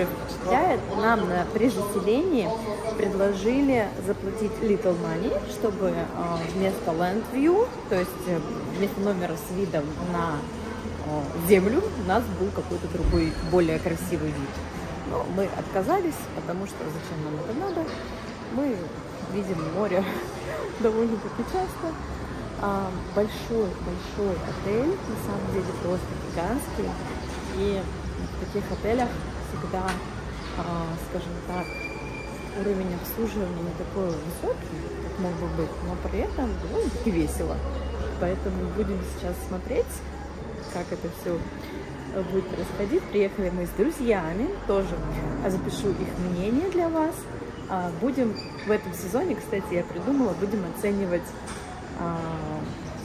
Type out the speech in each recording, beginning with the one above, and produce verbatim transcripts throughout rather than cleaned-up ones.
которые впечатляют, нам при заселении предложили заплатить little money, чтобы вместо land view, то есть вместо номера с видом на землю, у нас был какой-то другой, более красивый вид. Но мы отказались, потому что зачем нам это надо? Мы видим море довольно-таки часто. Большой-большой отель, на самом деле просто гигантский. И в таких отелях всегда, скажем так, уровень обслуживания не такой высокий, как мог бы быть, но при этом довольно-таки весело. Поэтому будем сейчас смотреть, как это все будет происходить. Приехали мы с друзьями, тоже запишу их мнение для вас. Будем в этом сезоне, кстати, я придумала, будем оценивать,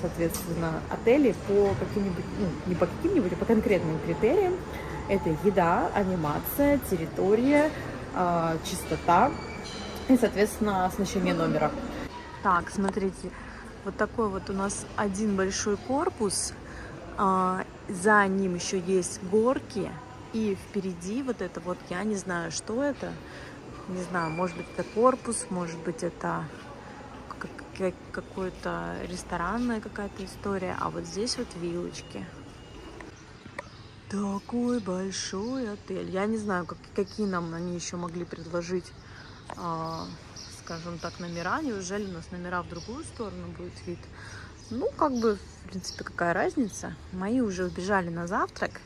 соответственно, отели по каким-нибудь, ну, не по каким-нибудь, а по конкретным критериям. Это еда, анимация, территория, чистота и, соответственно, оснащение номера. Так, смотрите, вот такой вот у нас один большой корпус. За ним еще есть горки, и впереди вот это вот, я не знаю, что это, не знаю, может быть, это корпус, может быть, это какой-то ресторанная какая-то история, а вот здесь вот вилочки. Такой большой отель. Я не знаю, как, какие нам они еще могли предложить, э, скажем так, номера. Неужели у нас номера в другую сторону будет вид? Ну, как бы, в принципе, какая разница? Мои уже убежали на завтрак.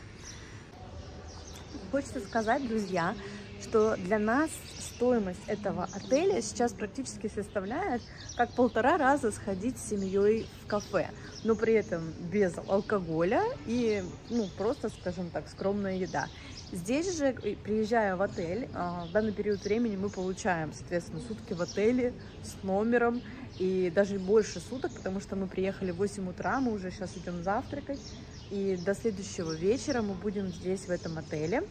Хочется сказать, друзья, что для нас стоимость этого отеля сейчас практически составляет как полтора раза сходить с семьей в кафе, но при этом без алкоголя и, ну, просто, скажем так, скромная еда. Здесь же, приезжая в отель, в данный период времени мы получаем, соответственно, сутки в отеле с номером и даже больше суток, потому что мы приехали в восемь утра, мы уже сейчас идем завтракать, и до следующего вечера мы будем здесь, в этом отеле.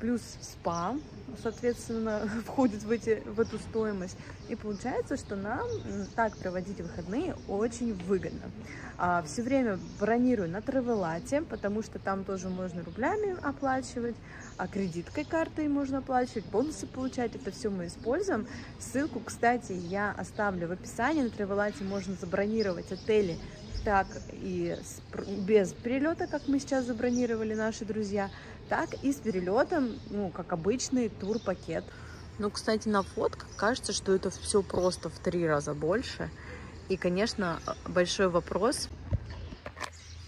Плюс спа, соответственно, входит в, эти, в эту стоимость. И получается, что нам так проводить выходные очень выгодно. А, все время бронирую на Travelata, потому что там тоже можно рублями оплачивать, а кредиткой, картой можно оплачивать, бонусы получать. Это все мы используем. Ссылку, кстати, я оставлю в описании. На Travelata можно забронировать отели так и без перелета, как мы сейчас забронировали, наши друзья, так и с перелетом, ну, как обычный тур-пакет. Ну, кстати, на фотках кажется, что это все просто в три раза больше. И, конечно, большой вопрос,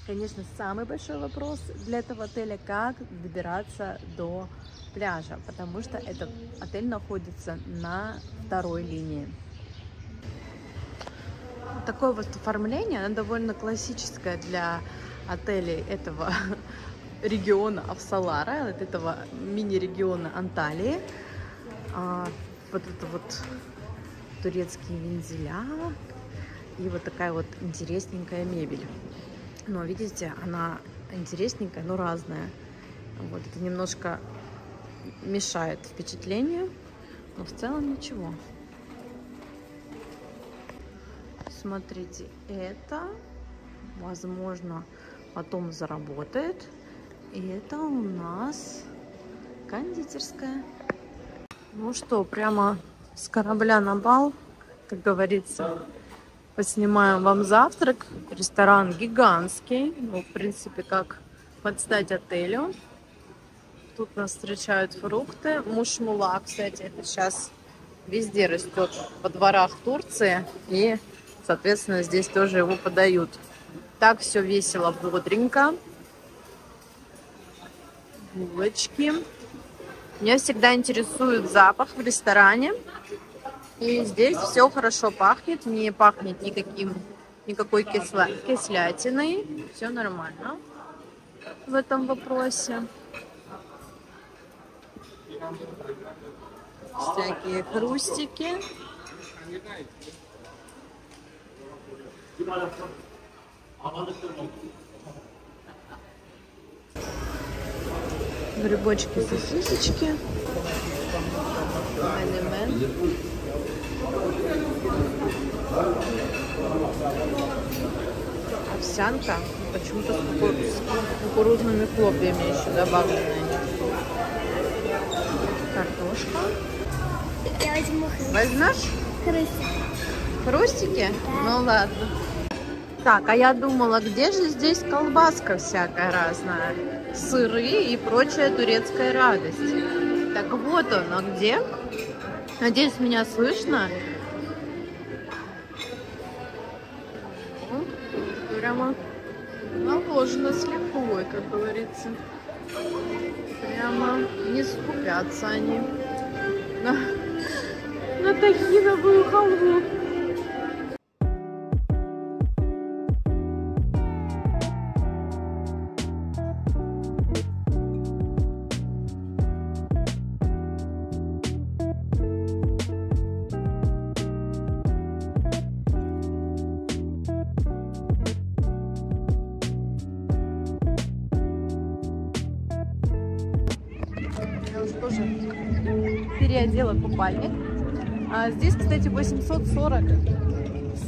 конечно, самый большой вопрос для этого отеля, как добираться до пляжа, потому что этот отель находится на второй линии. Такое вот оформление, оно довольно классическое для отелей этого региона Авсалара, от этого мини-региона Анталии. А, вот это вот турецкие вензеля и вот такая вот интересненькая мебель. Но видите, она интересненькая, но разная. Вот это немножко мешает впечатлению, но в целом ничего. Смотрите, это, возможно, потом заработает. И это у нас кондитерская. Ну что, прямо с корабля на бал, как говорится. Поснимаем вам завтрак. Ресторан гигантский. Ну, в принципе, как подстать отелю. Тут нас встречают фрукты. Мушмула, кстати, это сейчас везде растет во дворах Турции. И... соответственно, здесь тоже его подают. Так все весело, бодренько. Булочки. Меня всегда интересует запах в ресторане. И здесь все хорошо пахнет. Не пахнет никаким, никакой кисла, кислятиной. Все нормально в этом вопросе. Всякие хрустики. Грибочки, сосисочки, майонез. Овсянка почему-то с, кукур... с кукурузными хлопьями еще добавлены. Я возьму хрустики. Возьмешь? Хрустики. Хрустики? Да. Ну ладно. Так, а я думала, где же здесь колбаска всякая разная, сыры и прочая турецкая радость. Так вот он, а где? Надеюсь, меня слышно. О, прямо наложено слепой, как говорится. Прямо не скупятся они на, на тахиновую халву. Переодела купальник. А здесь, кстати, восемьсот сорок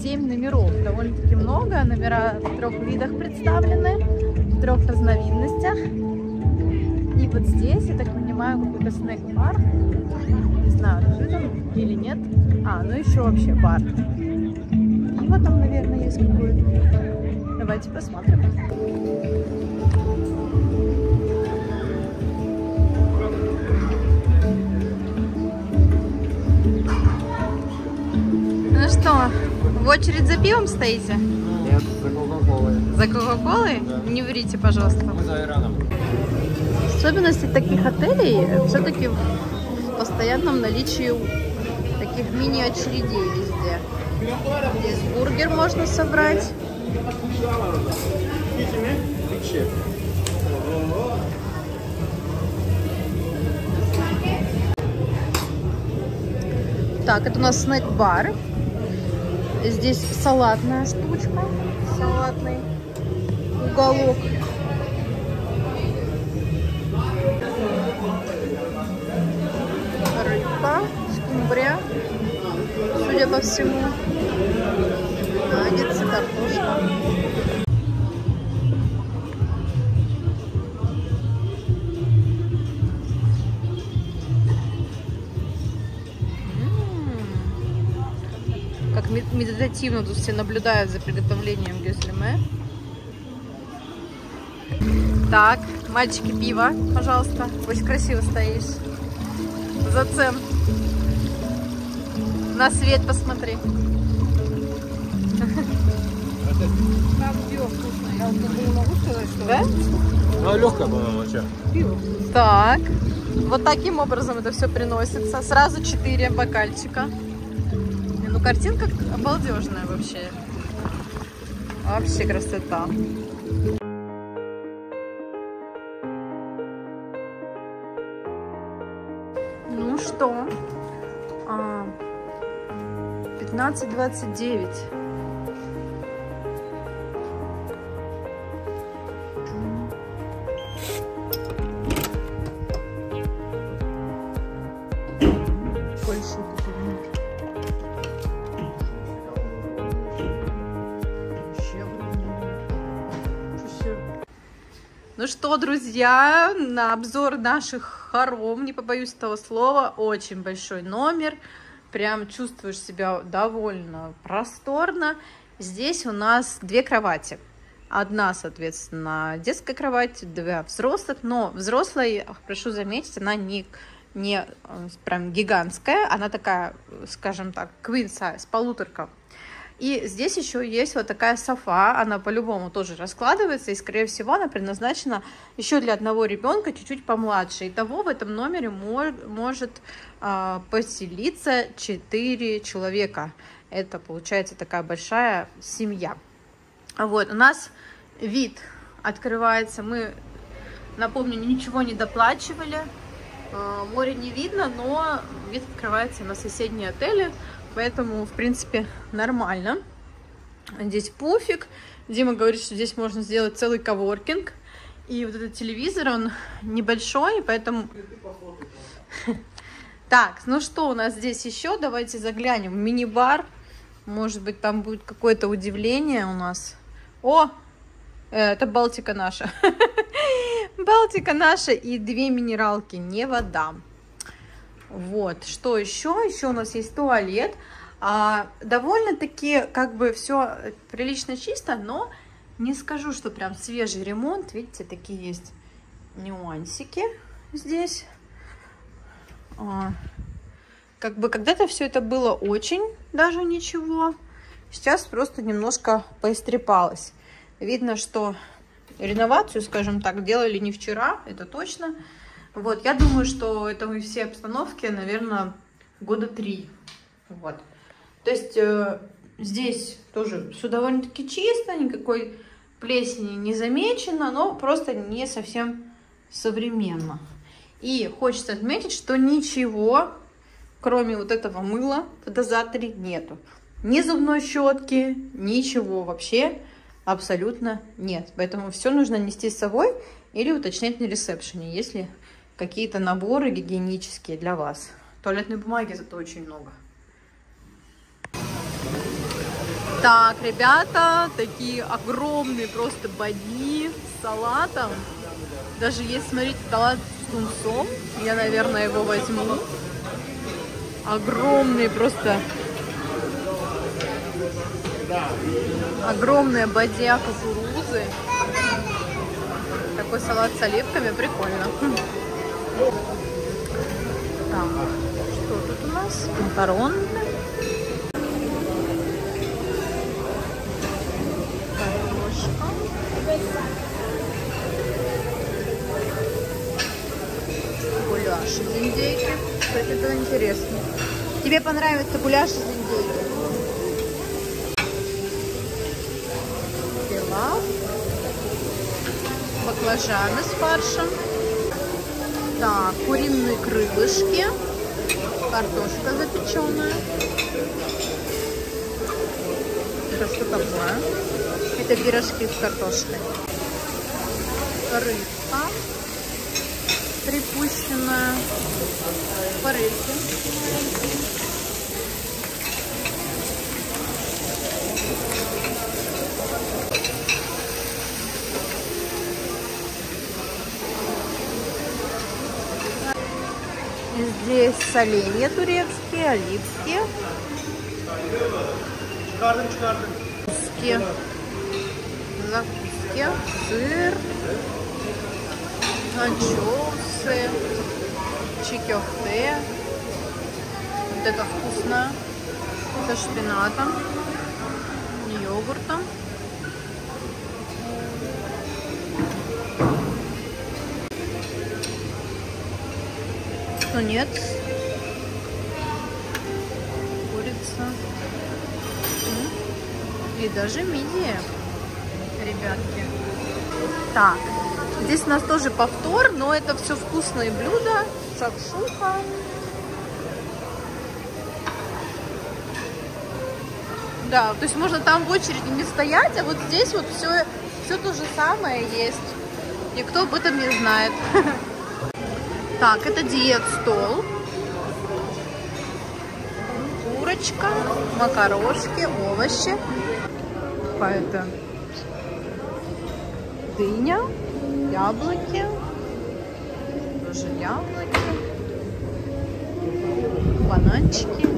семь номеров. Довольно-таки много. Номера в трех видах представлены, в трех разновидностях. И вот здесь, я так понимаю, какой-то снэк-бар. Не знаю, открыт он или нет. А, ну еще вообще бар. И вот там, наверное, есть какой-то. Давайте посмотрим. Ну что, в очередь за пивом стоите? Нет, за кока-колой. За кока-колой? Да. Не врите, пожалуйста. Мы за айраном. Особенность таких отелей все-таки в постоянном наличии таких мини-очередей везде. Здесь бургер можно собрать. Так, это у нас снэк-бар. Здесь салатная штучка, салатный уголок. Рыба, скумбрия, судя по всему. Наггетсы, картошка. Медитативно тут все наблюдают за приготовлением гюслеме. Так, мальчики, пиво, пожалуйста. Очень красиво стоишь. Зацен. На свет посмотри. Там пиво вкусное. Я вот могу сказать, что... Да? Ну, легкое, по-моему, вообще. Пиво. Так. Вот таким образом это все приносится. Сразу четыре бокальчика. Ну, картинка обалдежная вообще. Вообще красота. Ну что, пятнадцать двадцать девять. Ну что, друзья, на обзор наших хором, не побоюсь этого слова, очень большой номер. Прям чувствуешь себя довольно просторно. Здесь у нас две кровати. Одна, соответственно, детская кровать, две взрослых. Но взрослая, прошу заметить, она не, не прям гигантская. Она такая, скажем так, queen size, полуторка. И здесь еще есть вот такая софа, она по-любому тоже раскладывается, и, скорее всего, она предназначена еще для одного ребенка, чуть-чуть помладше. Итого в этом номере мож может э, поселиться четыре человека. Это, получается, такая большая семья. Вот, у нас вид открывается, мы, напомню, ничего не доплачивали, э, море не видно, но вид открывается на соседние отели. Поэтому, в принципе, нормально. Здесь пуфик. Дима говорит, что здесь можно сделать целый коворкинг. И вот этот телевизор, он небольшой, поэтому... Так, ну что у нас здесь еще? Давайте заглянем. Мини-бар. Может быть, там будет какое-то удивление у нас. О! Это Балтика наша. Балтика наша и две минералки, не вода. Вот, что еще? Еще у нас есть туалет. А, довольно-таки, как бы, все прилично чисто, но не скажу, что прям свежий ремонт. Видите, такие есть нюансики здесь. А, как бы, когда-то все это было очень даже ничего. Сейчас просто немножко поистрепалось. Видно, что реновацию, скажем так, делали не вчера, это точно. Вот, я думаю, что это мы все обстановки, наверное, года три. Вот. То есть э, здесь тоже все довольно-таки чисто, никакой плесени не замечено, но просто не совсем современно. И хочется отметить, что ничего, кроме вот этого мыла в дозаторе, нету. Ни зубной щетки, ничего вообще абсолютно нет. Поэтому все нужно нести с собой или уточнять на ресепшене, если какие-то наборы гигиенические для вас. Туалетной бумаги зато очень много. Так, ребята, такие огромные просто бадьи с салатом. Даже есть, смотрите, салат с тунцом. Я, наверное, его возьму. Огромные просто... Огромная бадья кукурузы. Такой салат с оливками. Прикольно. Так, что тут у нас? Макароны. Гуляш из индейки. Кстати, это интересно. Тебе понравится гуляш из индейки? Пилав. Баклажаны с фаршем. Так, куриные крылышки. Картошка запеченная. Это что такое? Это пирожки с картошкой. Рыбка припущенная. Форельки. Здесь соленья турецкие, оливки. Оливки. Закуски, сыр, начосы, чикёхте. Вот это вкусно. Со шпинатом, йогуртом. Тунец, курица и даже мидия. Ребятки. Так, здесь у нас тоже повтор, но это все вкусные блюда. Шакшука. Да, то есть можно там в очереди не стоять, а вот здесь вот все, все то же самое есть. Никто об этом не знает. Так, это диет-стол. Курочка, макарошки, овощи. Это дыня, яблоки, тоже яблоки, бананчики.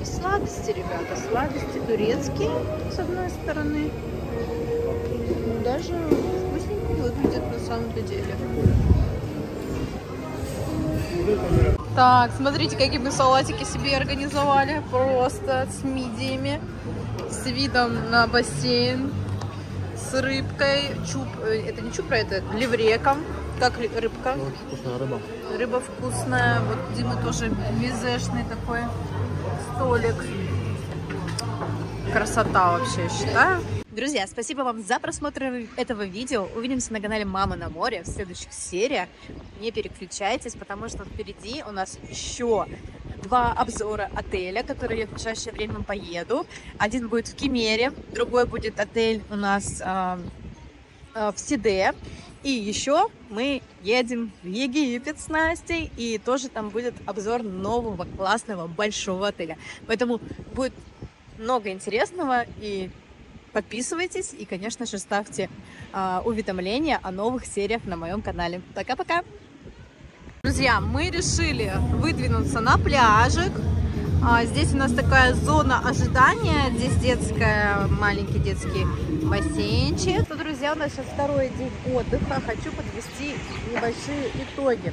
И сладости, ребята, сладости турецкие, с одной стороны. Даже вкусненько выглядят на самом-то деле. Так, смотрите, какие мы салатики себе организовали. Просто с мидиями, с видом на бассейн. С рыбкой, чуб, это не чупра, это левреком, как рыбка. Очень вкусная рыба. Рыба вкусная, вот Дима тоже мизешный такой столик. Красота вообще, я считаю. Друзья, спасибо вам за просмотр этого видео. Увидимся на канале Мама на море в следующих сериях. Не переключайтесь, потому что впереди у нас еще два обзора отеля, которые я в ближайшее время поеду. Один будет в Кемере, другой будет отель у нас э, э, в Сиде. И еще мы едем в Египет с Настей, и тоже там будет обзор нового классного большого отеля. Поэтому будет много интересного, и подписывайтесь, и, конечно же, ставьте э, уведомления о новых сериях на моем канале. Пока-пока! друзья, мы решили выдвинуться на пляжик. Здесь у нас такая зона ожидания. Здесь детская, маленький детский бассейнчик. Ну, друзья, у нас сейчас второй день отдыха. Хочу подвести небольшие итоги.